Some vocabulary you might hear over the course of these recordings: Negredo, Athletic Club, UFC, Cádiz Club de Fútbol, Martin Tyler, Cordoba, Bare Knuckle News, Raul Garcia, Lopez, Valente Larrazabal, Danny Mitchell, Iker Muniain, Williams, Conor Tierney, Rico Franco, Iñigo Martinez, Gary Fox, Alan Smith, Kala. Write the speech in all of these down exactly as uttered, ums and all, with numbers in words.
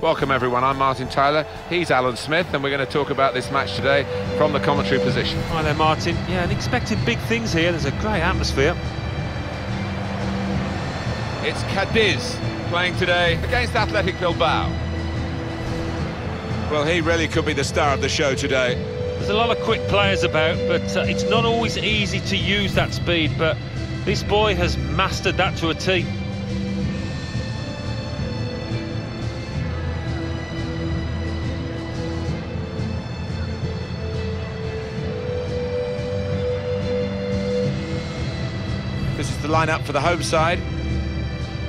Welcome everyone, I'm Martin Tyler, he's Alan Smith, and we're going to talk about this match today from the commentary position. Hi there Martin, yeah, and expecting big things here, there's a great atmosphere. It's Cadiz playing today against Athletic Bilbao. Well, he really could be the star of the show today. There's a lot of quick players about, but uh, it's not always easy to use that speed, but this boy has mastered that to a T. This is the lineup for the home side.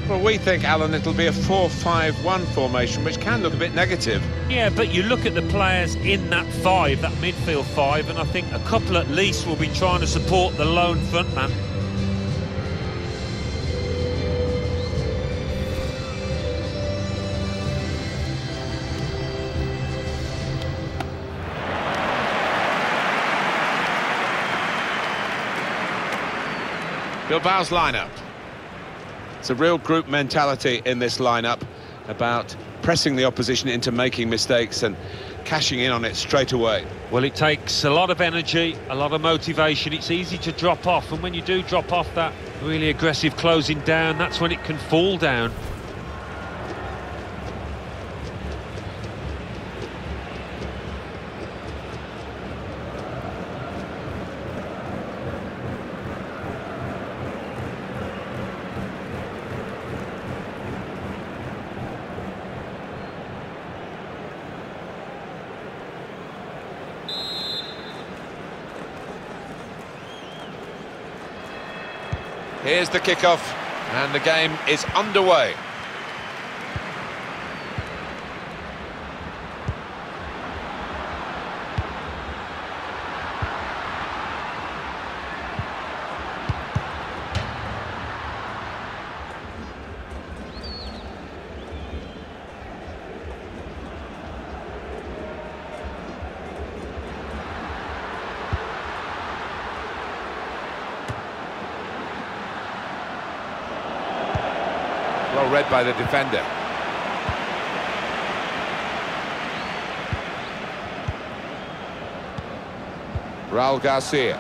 Well, we think, Alan, it'll be a four five one formation, which can look a bit negative. Yeah, but you look at the players in that five, that midfield five, and I think a couple at least will be trying to support the lone front man. Bilbao's lineup. It's a real group mentality in this lineup about pressing the opposition into making mistakes and cashing in on it straight away. Well, it takes a lot of energy, a lot of motivation. It's easy to drop off, and when you do drop off that really aggressive closing down, that's when it can fall down. Here's the kickoff, and the game is underway. Well read by the defender. Raul Garcia.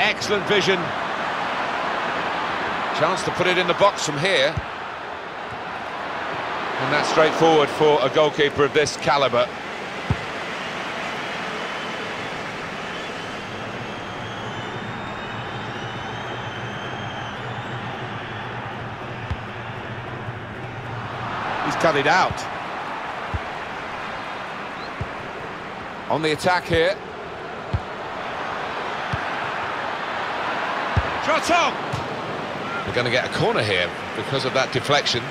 Excellent vision. Chance to put it in the box from here. And that's straightforward for a goalkeeper of this calibre. Cut it out. On the attack here. Shot on! We're going to get a corner here because of that deflection.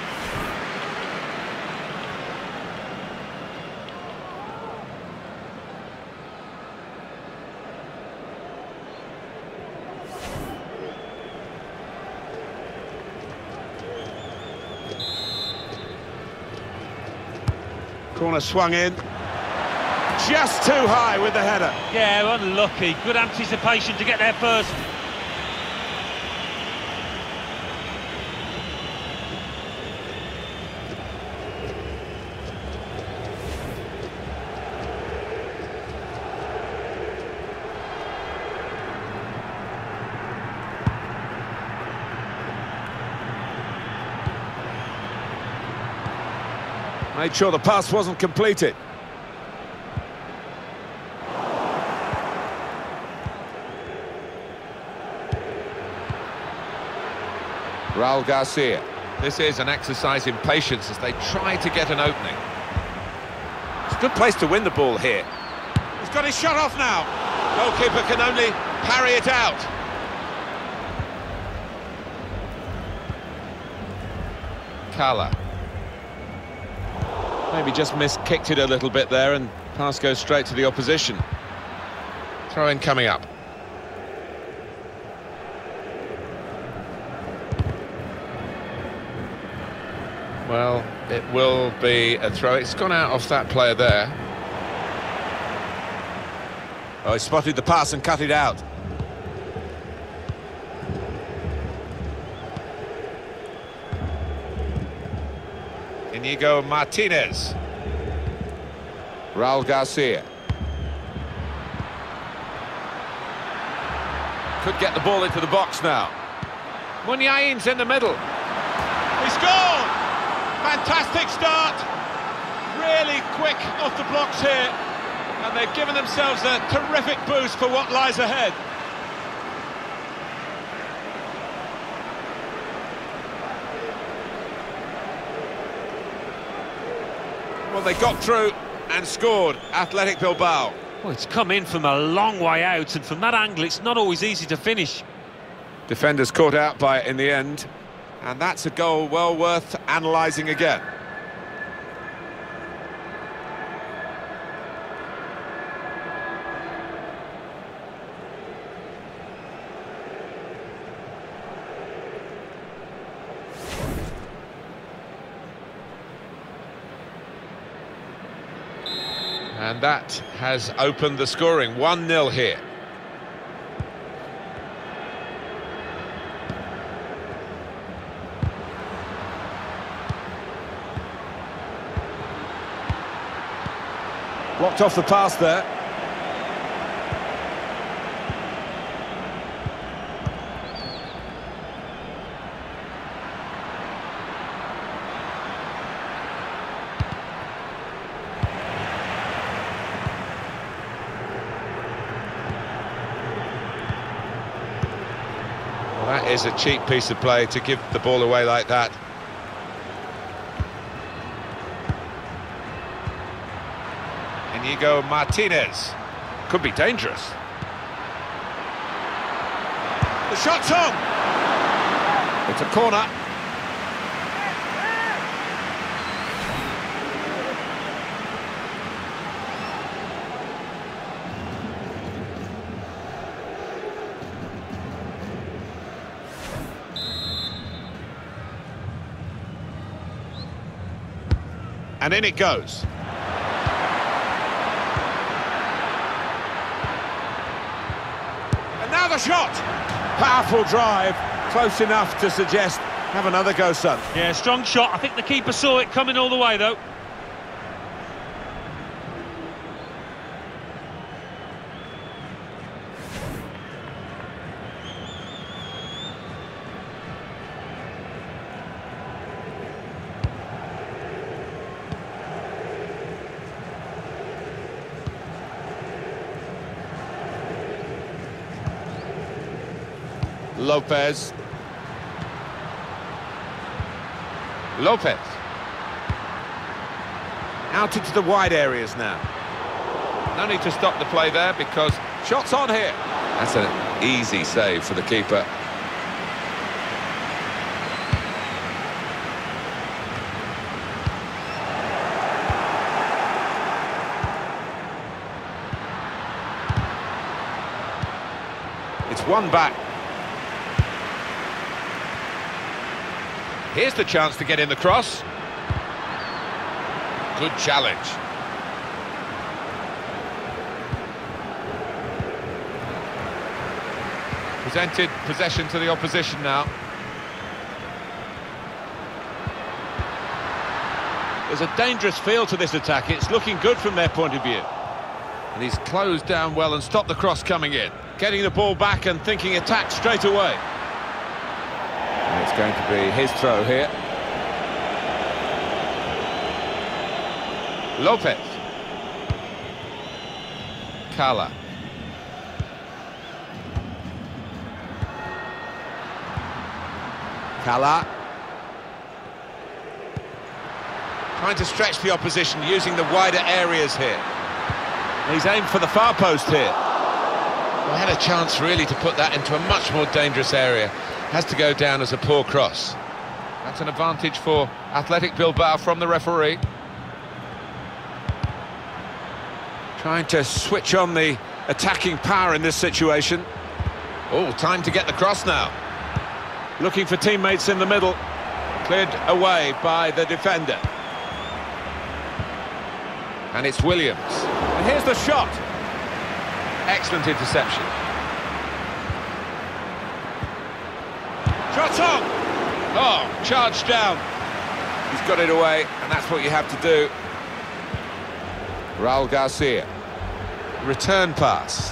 Corner swung in, just too high with the header. Yeah, unlucky. Good anticipation to get there first. Made sure the pass wasn't completed. Raul Garcia. This is an exercise in patience as they try to get an opening. It's a good place to win the ball here. He's got his shot off now. Goalkeeper can only parry it out. Kala. Maybe just miskicked it a little bit there, and pass goes straight to the opposition. Throw-in coming up. Well, it will be a throw. It's gone out off that player there. Oh, he spotted the pass and cut it out. Iñigo Martinez. Raul Garcia. Could get the ball into the box now. Muniain's in the middle. He scored! Fantastic start. Really quick off the blocks here. And they've given themselves a terrific boost for what lies ahead. Well, they got through and scored, Athletic Bilbao. Well, it's come in from a long way out, and from that angle, it's not always easy to finish. Defenders caught out by it in the end, and that's a goal well worth analysing again. And that has opened the scoring. one nil here. Blocked off the pass there. That is a cheap piece of play to give the ball away like that. Iñigo Martinez. Could be dangerous. The shot's on! It's a corner. And in it goes. Another shot! Powerful drive, close enough to suggest have another go, son. Yeah, strong shot. I think the keeper saw it coming all the way, though. Lopez. Lopez. Out into the wide areas now. No need to stop the play there because shots on here. That's an easy save for the keeper. It's one back. Here's the chance to get in the cross. Good challenge. Presented possession to the opposition now. There's a dangerous feel to this attack. It's looking good from their point of view. And he's closed down well and stopped the cross coming in. Getting the ball back and thinking attack straight away. It's going to be his throw here. Lopez. Kala. Kala. Trying to stretch the opposition using the wider areas here. He's aimed for the far post here. Well, had a chance really to put that into a much more dangerous area. Has to go down as a poor cross. That's an advantage for Athletic Bilbao from the referee. Trying to switch on the attacking power in this situation. Oh, time to get the cross now. Looking for teammates in the middle. Cleared away by the defender. And it's Williams. And here's the shot. Excellent interception. Shot on! Oh, charged down. He's got it away, and that's what you have to do. Raul Garcia. Return pass.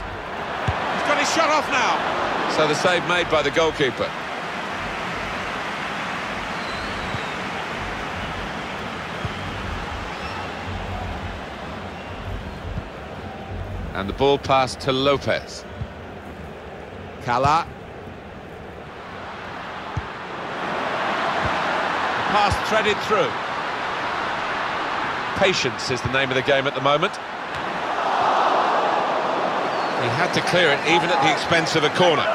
He's got his shot off now. So the save made by the goalkeeper. And the ball passed to Lopez. Kala. Pass threaded through. Patience is the name of the game at the moment. He had to clear it even at the expense of a corner.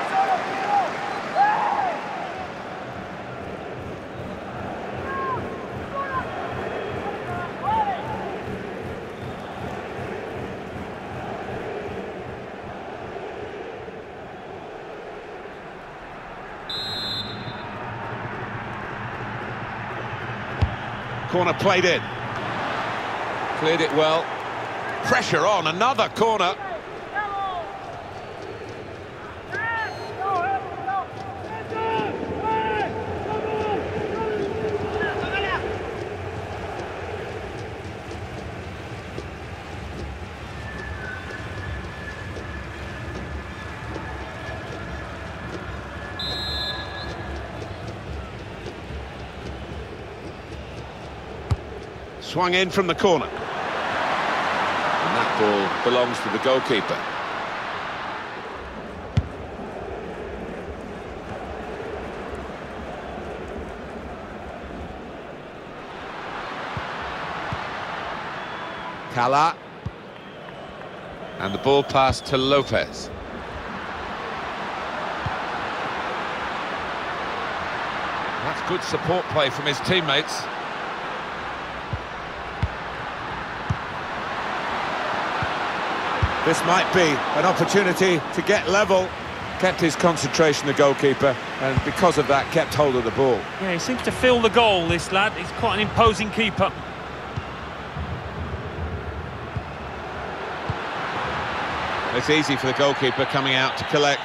Corner played in. Cleared it well. Pressure on, another corner. Swung in from the corner. And that ball belongs to the goalkeeper. Kala. And the ball passed to Lopez. That's good support play from his teammates. This might be an opportunity to get level. Kept his concentration, the goalkeeper, and because of that, kept hold of the ball. Yeah, he seems to fill the goal, this lad. He's quite an imposing keeper. It's easy for the goalkeeper coming out to collect.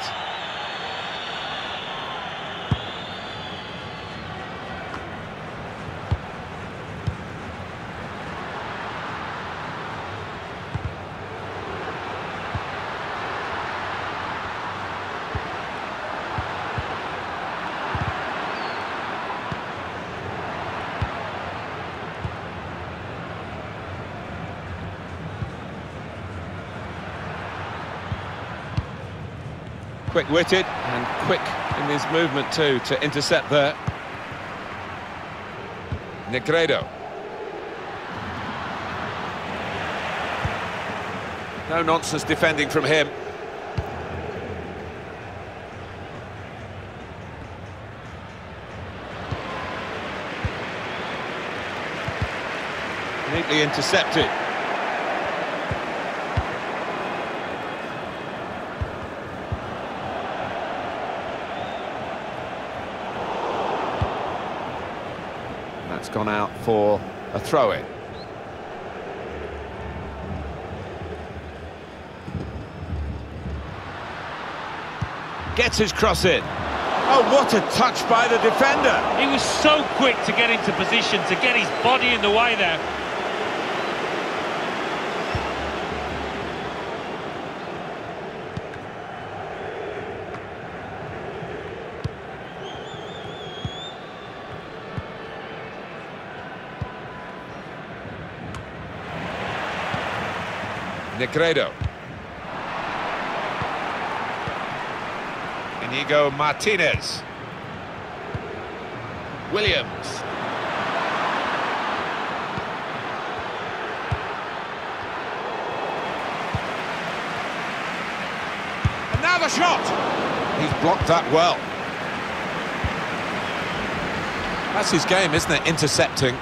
Quick-witted and quick in his movement too to intercept there. Negredo. No nonsense defending from him. Neatly intercepted. Gone out for a throw-in. Gets his cross in. Oh, what a touch by the defender. He was so quick to get into position, to get his body in the way there. Negredo. Iñigo Martinez. Williams. Another shot. He's blocked that well. That's his game, isn't it? Intercepting.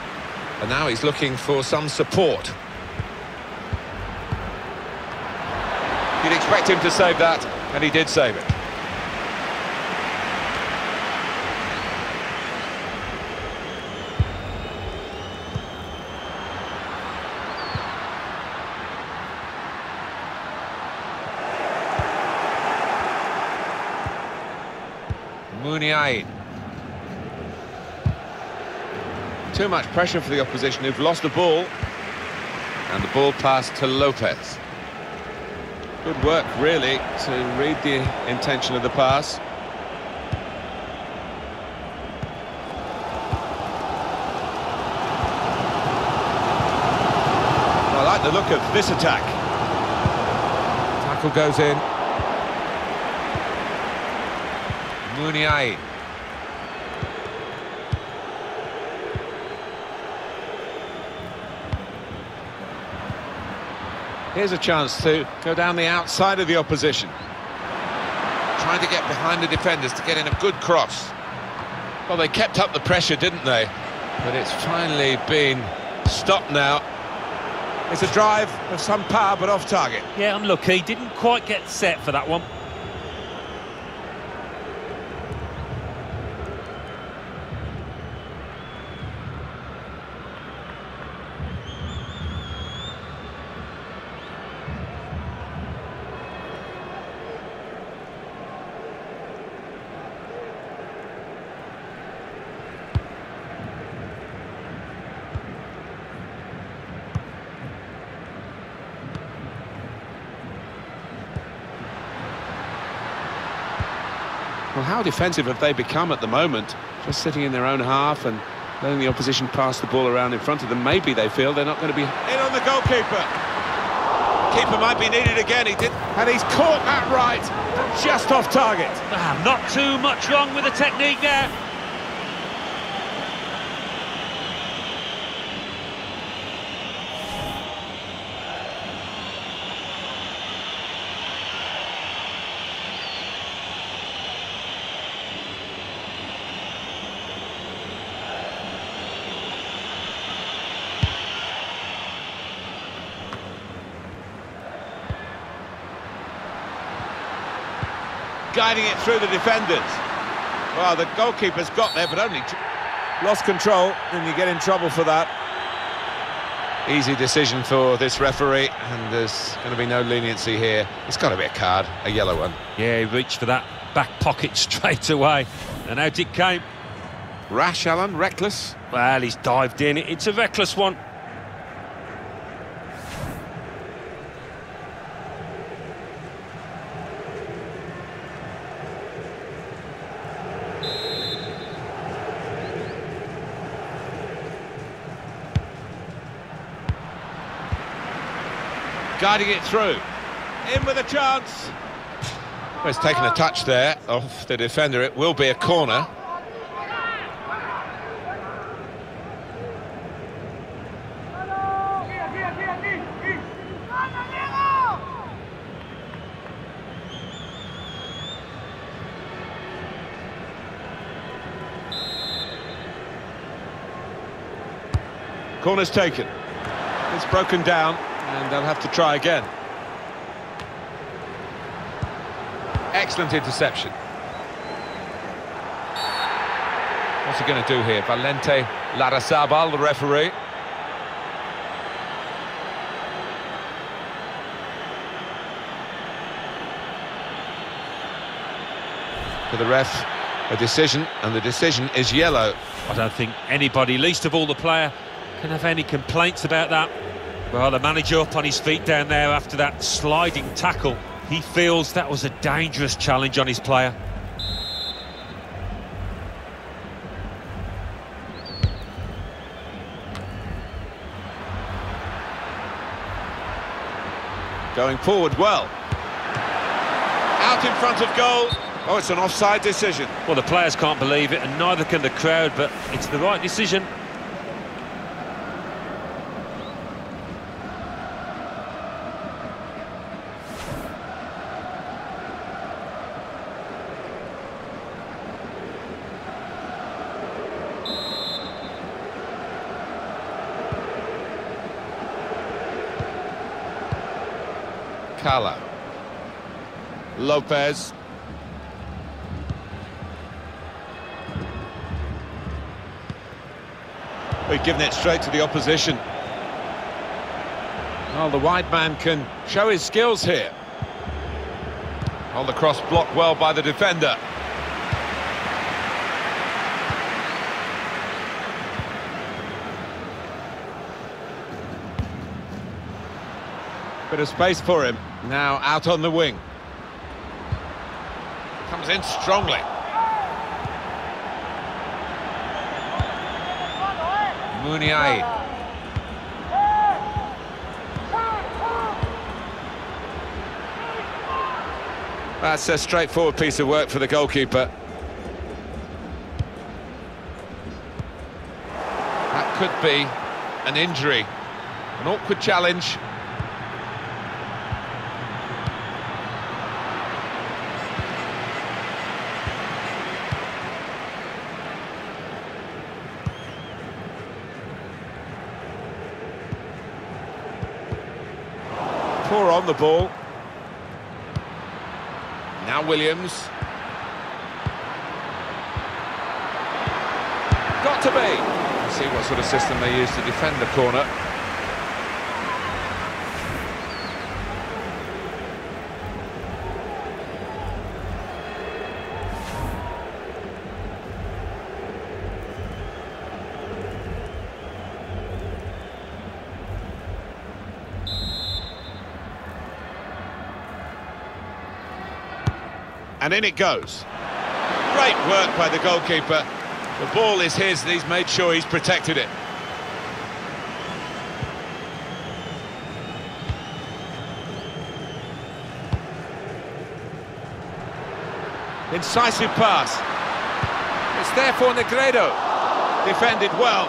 And now he's looking for some support. You'd expect him to save that, and he did save it. Muniain. Too much pressure for the opposition, who've lost the ball. And the ball passed to Lopez. Good work, really, to read the intention of the pass. I like the look of this attack. Tackle goes in. Muniain. Here's a chance to go down the outside of the opposition. Trying to get behind the defenders to get in a good cross. Well, they kept up the pressure, didn't they? But it's finally been stopped now. It's a drive of some power, but off target. Yeah, unlucky. Didn't quite get set for that one. Well, how defensive have they become at the moment? Just sitting in their own half and letting the opposition pass the ball around in front of them. Maybe they feel they're not going to be... In on the goalkeeper. Keeper might be needed again. He did, and he's caught that right, just off target. Ah, not too much wrong with the technique there. Guiding it through the defenders. Well, the goalkeeper's got there, but only lost control, and you get in trouble for that. Easy decision for this referee, and there's going to be no leniency here. It's got to be a card, a yellow one. Yeah, he reached for that back pocket straight away, and out it came. Rash, Alan, reckless. Well, he's dived in. It's a reckless one. Guiding it through. In with a chance. Well, it's taken a touch there off the defender. It will be a corner. Corner's taken. It's broken down. And they'll have to try again. Excellent interception. What's he going to do here? Valente Larrazabal, the referee. For the ref, a decision, and the decision is yellow. I don't think anybody, least of all the player, can have any complaints about that. Well, the manager up on his feet down there after that sliding tackle. He feels that was a dangerous challenge on his player. Going forward well. Out in front of goal. Oh, it's an offside decision. Well, the players can't believe it, and neither can the crowd, but it's the right decision. Kala. Lopez. We've given it straight to the opposition. Well, the wide man can show his skills here. On the cross, blocked well by the defender. Bit of space for him. Now out on the wing. Comes in strongly. Muniain. That's a straightforward piece of work for the goalkeeper. That could be an injury. An awkward challenge. Poor on the ball. Now Williams. Got to be. Let's see what sort of system they use to defend the corner. And in it goes. Great work by the goalkeeper. The ball is his, and he's made sure he's protected it. Incisive pass. It's there for Negredo. Defended well.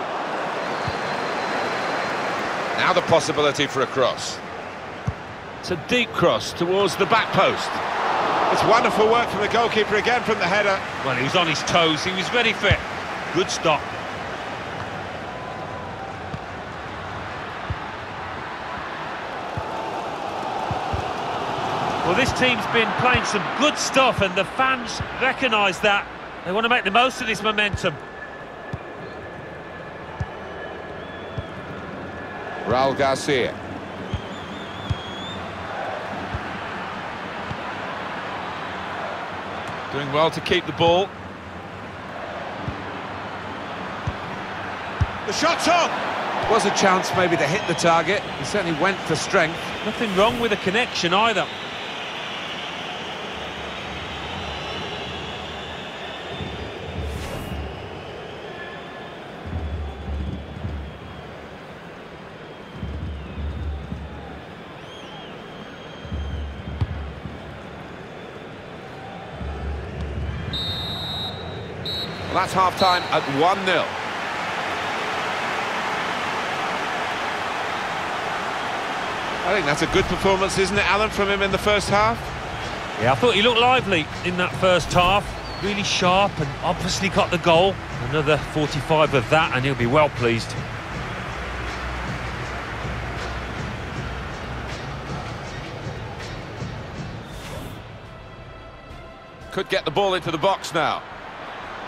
Now the possibility for a cross. It's a deep cross towards the back post. It's wonderful work from the goalkeeper again from the header. Well, he was on his toes, he was very fit. Good stop. Well, this team's been playing some good stuff and the fans recognise that. They want to make the most of this momentum. Raul Garcia. Doing well to keep the ball. The shot's on! Was a chance maybe to hit the target. He certainly went for strength. Nothing wrong with the connection either. Well, that's half-time at one nil. I think that's a good performance, isn't it, Alan, from him in the first half? Yeah, I thought he looked lively in that first half. Really sharp and obviously got the goal. Another forty-five of that and he'll be well pleased. Could get the ball into the box now.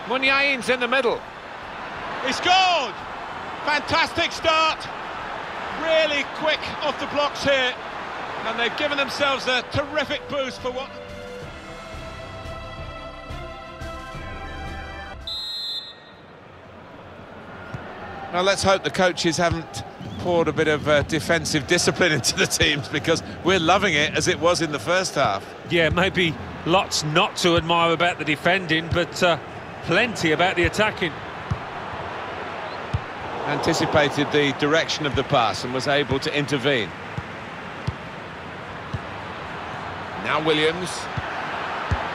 Muniain's in the middle. He scored! Fantastic start. Really quick off the blocks here. And they've given themselves a terrific boost for what... Now let's hope the coaches haven't poured a bit of uh, defensive discipline into the teams, because we're loving it as it was in the first half. Yeah, maybe lots not to admire about the defending, but... Uh... plenty about the attacking. Anticipated the direction of the pass and was able to intervene. Now Williams.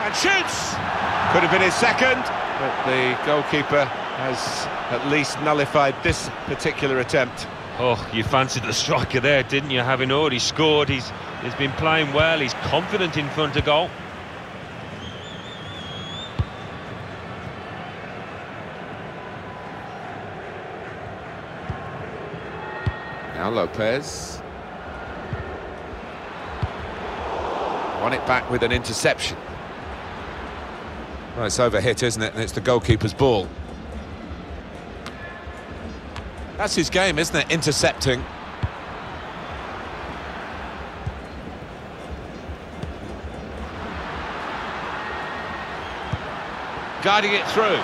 And shoots! Could have been his second, but the goalkeeper has at least nullified this particular attempt. Oh, you fancied the striker there, didn't you? Having already scored, he's, he's been playing well, he's confident in front of goal. Now Lopez. Won it back with an interception. Well, it's overhit, isn't it? And it's the goalkeeper's ball. That's his game, isn't it? Intercepting. Guiding it through.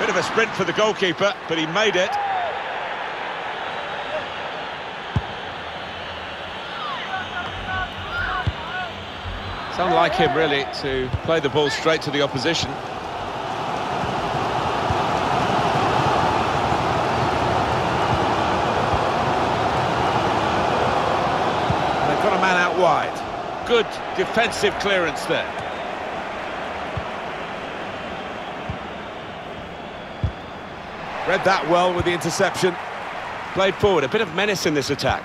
Bit of a sprint for the goalkeeper, but he made it. It's unlike him, really, to play the ball straight to the opposition. They've got a man out wide. Good defensive clearance there. Read that well with the interception. Played forward, a bit of menace in this attack.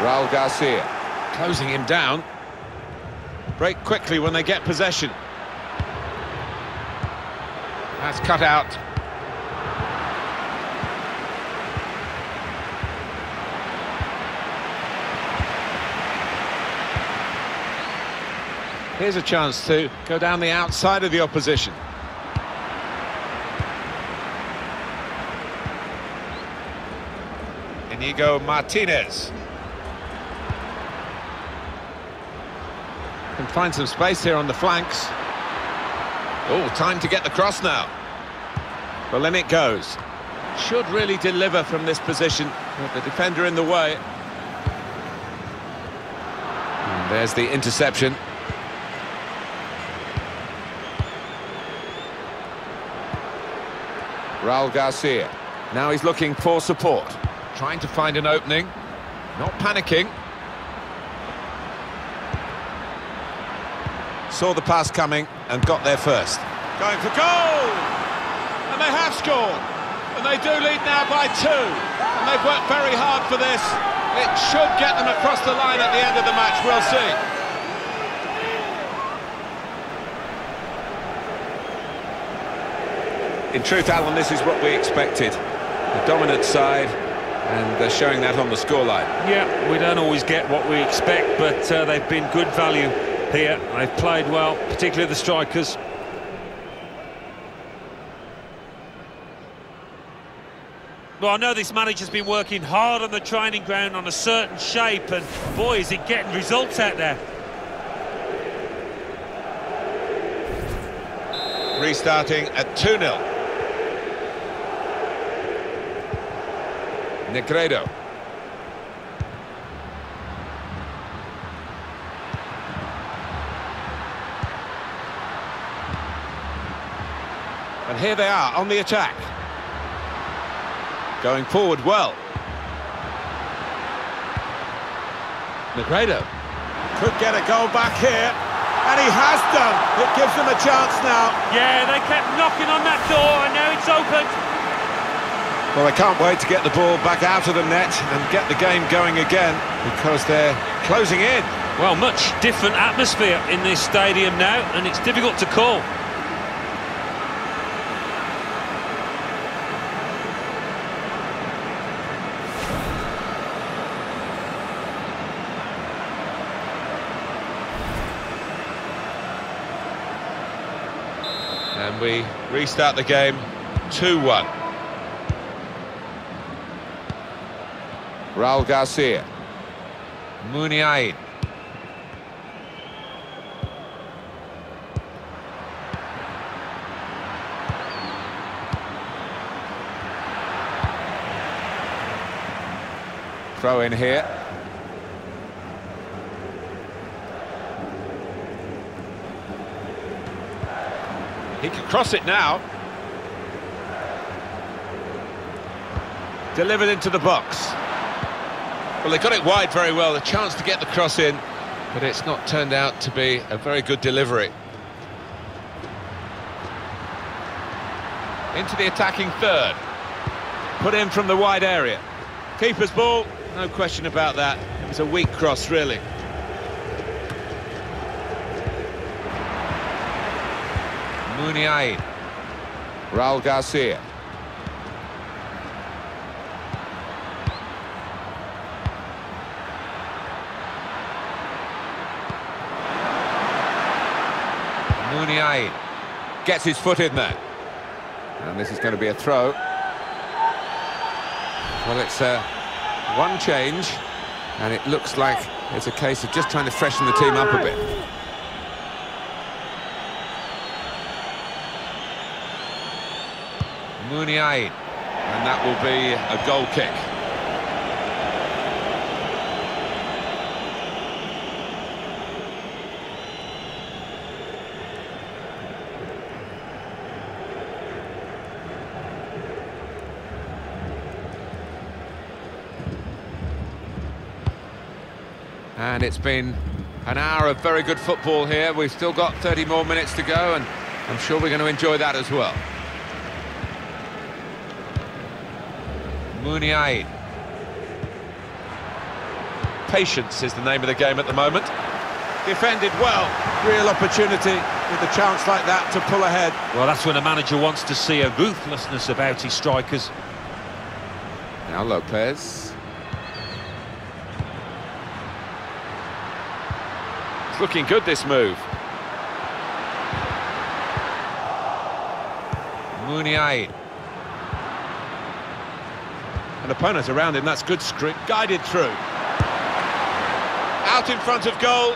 Raul Garcia, closing him down. Break quickly when they get possession. That's cut out. Here's a chance to go down the outside of the opposition. Iñigo Martinez can find some space here on the flanks. Oh, time to get the cross now. Well, in it goes. Should really deliver from this position with the defender in the way. And there's the interception. Raul Garcia. Now he's looking for support. Trying to find an opening, not panicking. Saw the pass coming and got there first. Going for goal! And they have scored. And they do lead now by two. And they've worked very hard for this. It should get them across the line at the end of the match, we'll see. In truth, Alan, this is what we expected. The dominant side, and they're showing that on the scoreline. Yeah, we don't always get what we expect, but uh, they've been good value here. They've played well, particularly the strikers. Well, I know this manager's been working hard on the training ground on a certain shape, and boy, is it getting results out there. Restarting at two nil. Negredo. And here they are on the attack. Going forward well. Negredo could get a goal back here. And he has done. It gives them a chance now. Yeah, they kept knocking on that door and now it's open. Well, they can't wait to get the ball back out of the net and get the game going again, because they're closing in. Well, much different atmosphere in this stadium now, and it's difficult to call. And we restart the game two one. Raul Garcia, Muniain. Throw in here. He can cross it now. Delivered into the box. Well, they got it wide very well, a chance to get the cross in, but it's not turned out to be a very good delivery. Into the attacking third. Put in from the wide area. Keeper's ball, no question about that. It was a weak cross, really. Muniain. Raul Garcia. Muniain gets his foot in there, and this is going to be a throw. Well, it's uh, one change, and it looks like it's a case of just trying to freshen the team up a bit. Muniain, and that will be a goal kick. And it's been an hour of very good football here. We've still got thirty more minutes to go, and I'm sure we're going to enjoy that as well. Muniain. Patience is the name of the game at the moment. Defended well. Real opportunity with a chance like that to pull ahead. Well, that's when a manager wants to see a ruthlessness about his strikers. Now Lopez. It's looking good, this move. Muniain. An opponent around him, that's good script, guided through. Out in front of goal.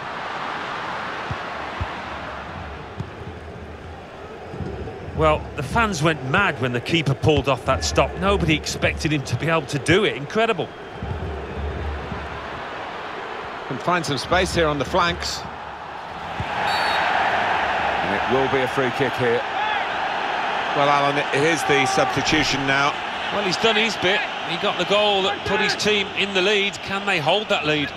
Well, the fans went mad when the keeper pulled off that stop. Nobody expected him to be able to do it. Incredible. Can find some space here on the flanks. And it will be a free kick here. Well, Alan, it is the substitution now. Well, he's done his bit. He got the goal that put his team in the lead. Can they hold that lead?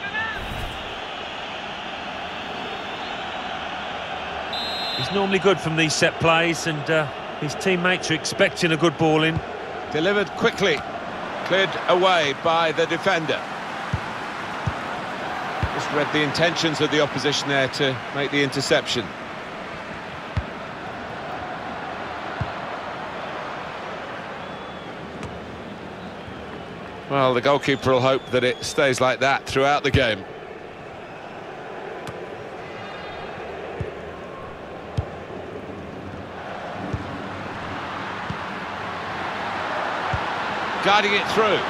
He's normally good from these set plays, and uh, his teammates are expecting a good ball in. Delivered quickly, cleared away by the defender. Just read the intentions of the opposition there to make the interception. Well, the goalkeeper will hope that it stays like that throughout the game. Guiding it through.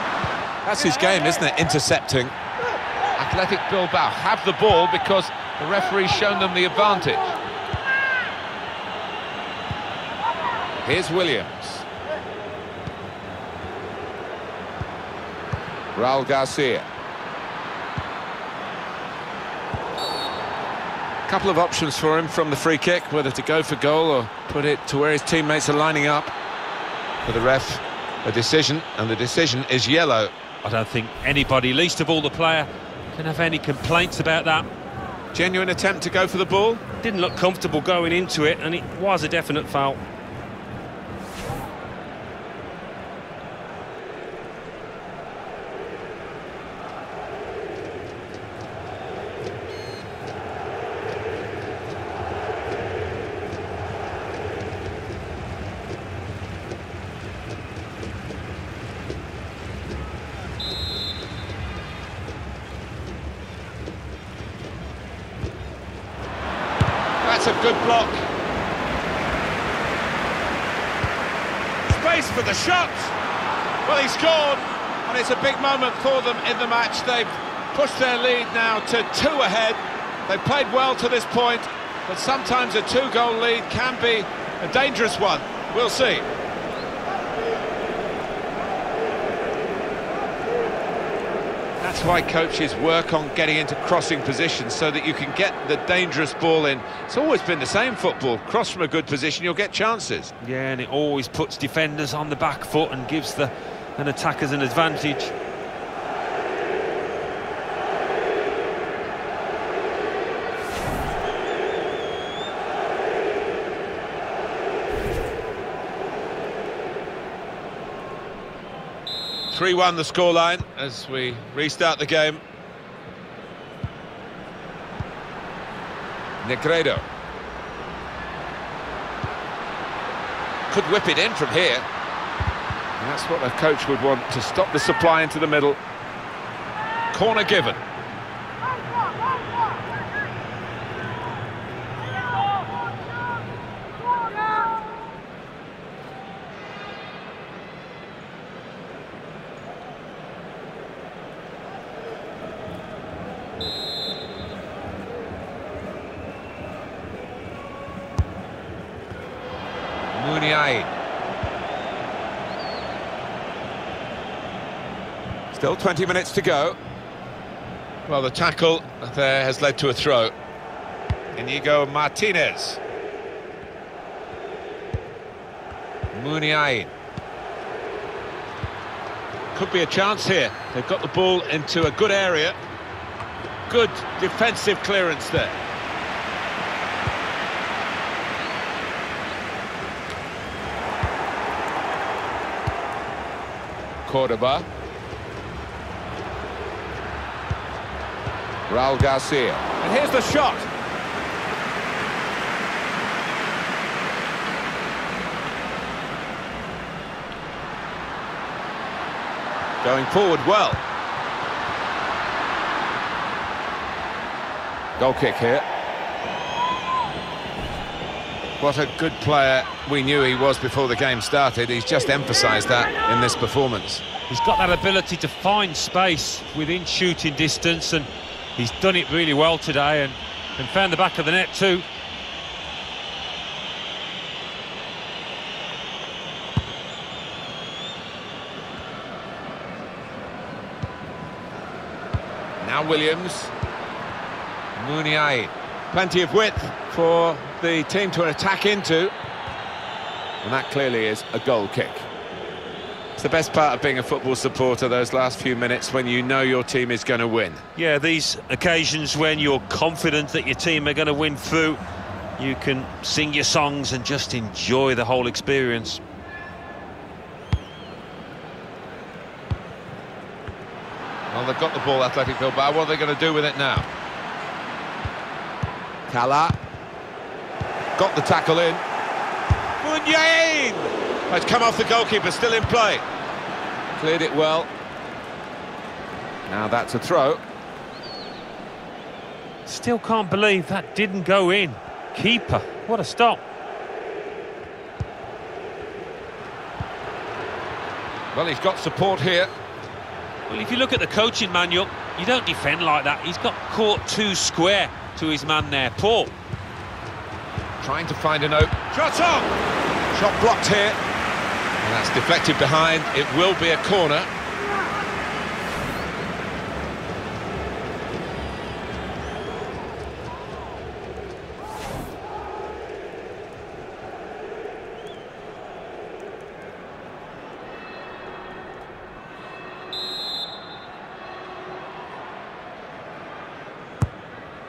That's his game, isn't it? Intercepting. Athletic Bilbao have the ball because the referee's shown them the advantage. Here's Williams. Raul Garcia. A couple of options for him from the free kick, whether to go for goal or put it to where his teammates are lining up. For the ref, a decision, and the decision is yellow. I don't think anybody, least of all the player, can have any complaints about that. Genuine attempt to go for the ball. Didn't look comfortable going into it, and it was a definite foul. That's a good block. Space for the shot. Well, he scored, and it's a big moment for them in the match. They've pushed their lead now to two ahead. They've played well to this point, but sometimes a two-goal lead can be a dangerous one. We'll see. That's why coaches work on getting into crossing positions, so that you can get the dangerous ball in. It's always been the same football. Cross from a good position, you'll get chances. Yeah, and it always puts defenders on the back foot and gives the an attackers an advantage. three one the scoreline as we restart the game. Negredo. Could whip it in from here. And that's what a coach would want, to stop the supply into the middle. Corner given. Still twenty minutes to go. Well, the tackle there has led to a throw. Iñigo Martinez. Muniain. Could be a chance here. They've got the ball into a good area. good defensive clearance there. Cordoba. Raul Garcia. And here's the shot. Going forward well. Goal kick here. What a good player we knew he was before the game started. He's just emphasised that in this performance. He's got that ability to find space within shooting distance, and he's done it really well today, and, and found the back of the net too. Now Williams. Muniain. Plenty of width for the team to attack into. And that clearly is a goal kick. It's the best part of being a football supporter, those last few minutes when you know your team is going to win. Yeah, these occasions when you're confident that your team are going to win through, you can sing your songs and just enjoy the whole experience. Well, they've got the ball, Athletic Bilbao. What are they going to do with it now? Kala. Got the tackle in. Muniain! It's come off the goalkeeper, still in play. Cleared it well. Now that's a throw. Still can't believe that didn't go in. Keeper, what a stop. Well, he's got support here. Well, if you look at the coaching manual, you don't defend like that. He's got caught two square to his man there. Paul. Trying to find an open. Shot on! Shot blocked here. And that's deflected behind. It will be a corner.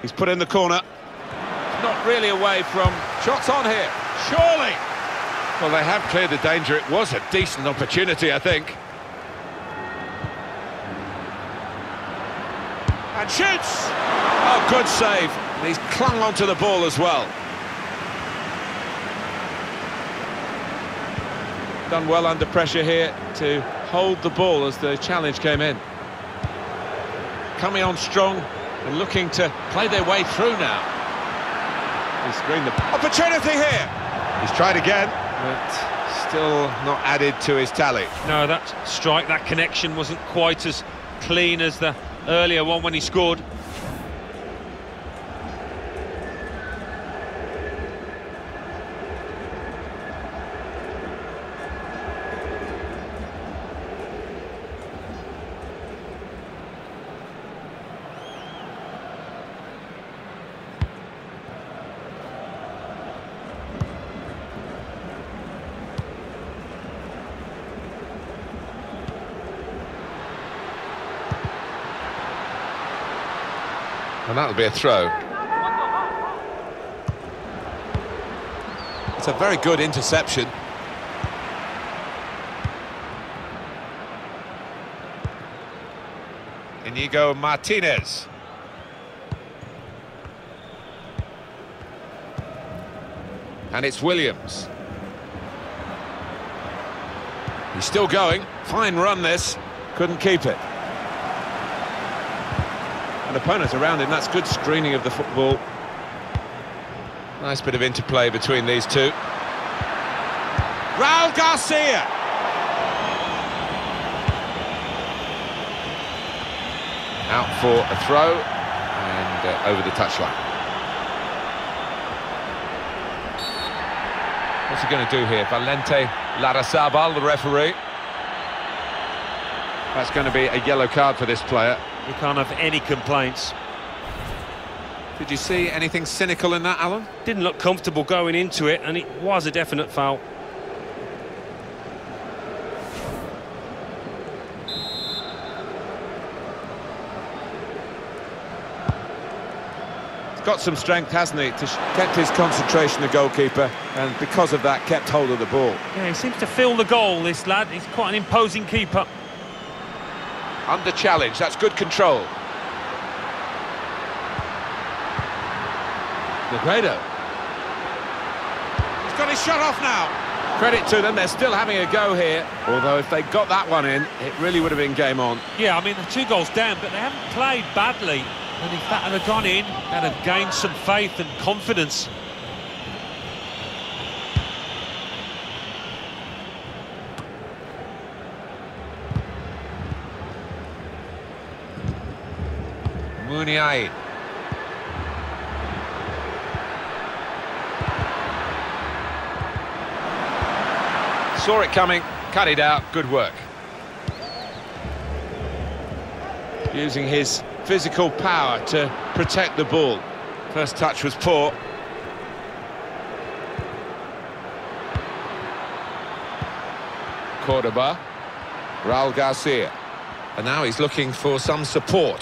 He's put in the corner. Not really away from shots on here, surely. Well, they have cleared the danger. It was a decent opportunity, I think. And shoots. Oh, good save. And he's clung onto the ball as well. Done well under pressure here to hold the ball as the challenge came in. Coming on strong and looking to play their way through now. He's screened the opportunity here. He's tried again, but still not added to his tally. No, that strike, that connection wasn't quite as clean as the earlier one when he scored. And that'll be a throw. It's a very good interception. Iñigo Martinez. And it's Williams. He's still going. Fine run this. Couldn't keep it. Opponent around him. That's good screening of the football. Nice bit of interplay between these two. Raul Garcia. Out for a throw and uh, over the touchline. What's he going to do here? Valente Larrazabal, the referee. That's going to be a yellow card for this player. You can't have any complaints. Did you see anything cynical in that, Alan? Didn't look comfortable going into it, and it was a definite foul. got some strength, hasn't he? To kept his concentration, the goalkeeper, and because of that, kept hold of the ball. Yeah, he seems to feel the goal, this lad. He's quite an imposing keeper. Under challenge, that's good control. Negredo. He's got his shot off now. Credit to them, they're still having a go here. Although if they got that one in, it really would have been game on. Yeah, I mean, the two goals down, but they haven't played badly. And if that had gone in, they'd have gained some faith and confidence. Muniain. Saw it coming, cut it out, good work. Using his physical power to protect the ball. First touch was poor. Cordoba, Raul Garcia, and now he's looking for some support.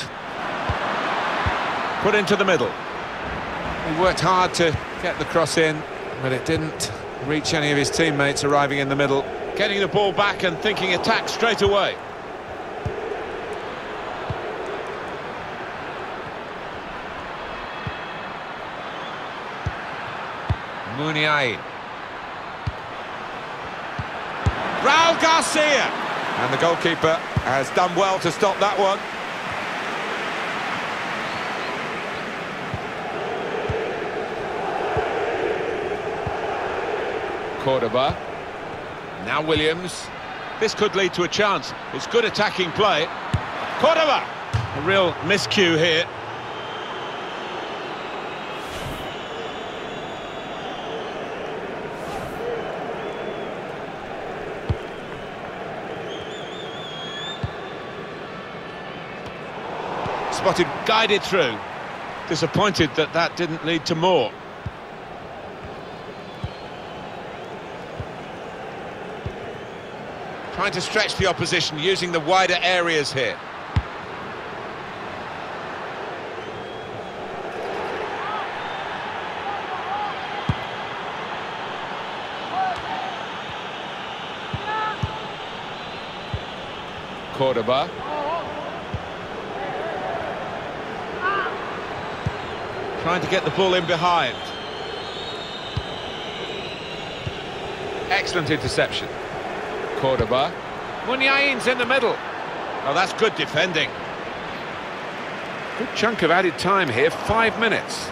Put into the middle. He worked hard to get the cross in, but it didn't reach any of his teammates arriving in the middle. Getting the ball back and thinking attack straight away. Muniain. Raul Garcia! And the goalkeeper has done well to stop that one. Cordoba. Now Williams. This could lead to a chance. It's good attacking play. Cordoba! A real miscue here. Spotted, guided through. Disappointed that that didn't lead to more. Trying to stretch the opposition using the wider areas here. Cordoba. Trying to get the ball in behind. Excellent interception. Cordoba. Muniain's in the middle. Oh, that's good defending. Good chunk of added time here, five minutes.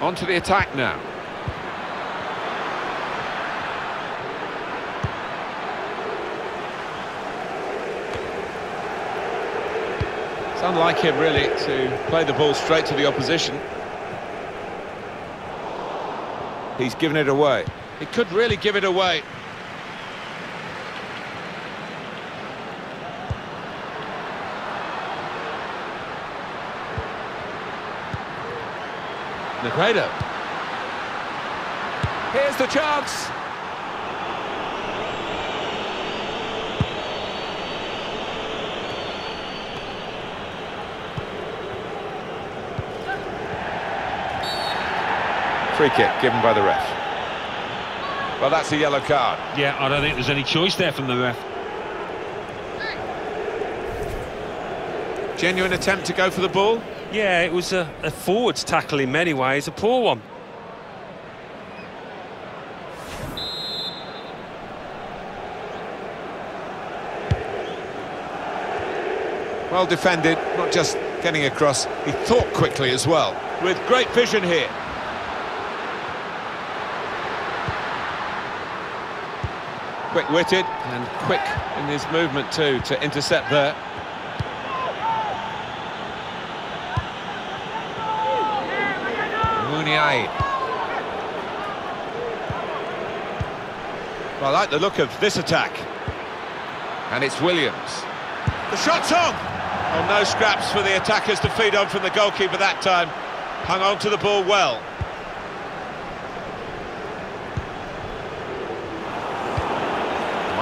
On to the attack now. It's unlike him, really, to play the ball straight to the opposition. He's given it away. He could really give it away. Negredo. Here's the chance. Free kick given by the ref. Well, that's a yellow card. Yeah, I don't think there's any choice there from the ref. Genuine attempt to go for the ball? Yeah, it was a, a forwards tackle in many ways, a poor one. Well defended, not just getting across, he thought quickly as well. With great vision here. Quick-witted and quick in his movement too to intercept there. Muniain. Well, I like the look of this attack. And it's Williams. The shot's on! Well, no scraps for the attackers to feed on from the goalkeeper that time. Hung on to the ball well.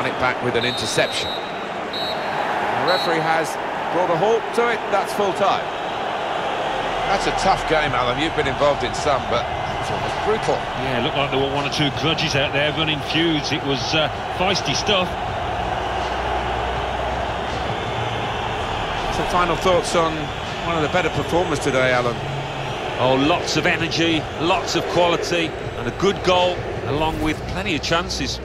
It back with an interception. The referee has brought a halt to it. That's full time. That's a tough game, Alan. You've been involved in some, but it's almost brutal. Yeah, it looked like there were one or two grudges out there running feuds. It was uh, feisty stuff. Some final thoughts on one of the better performers today, Alan. Oh, lots of energy, lots of quality, and a good goal, along with plenty of chances.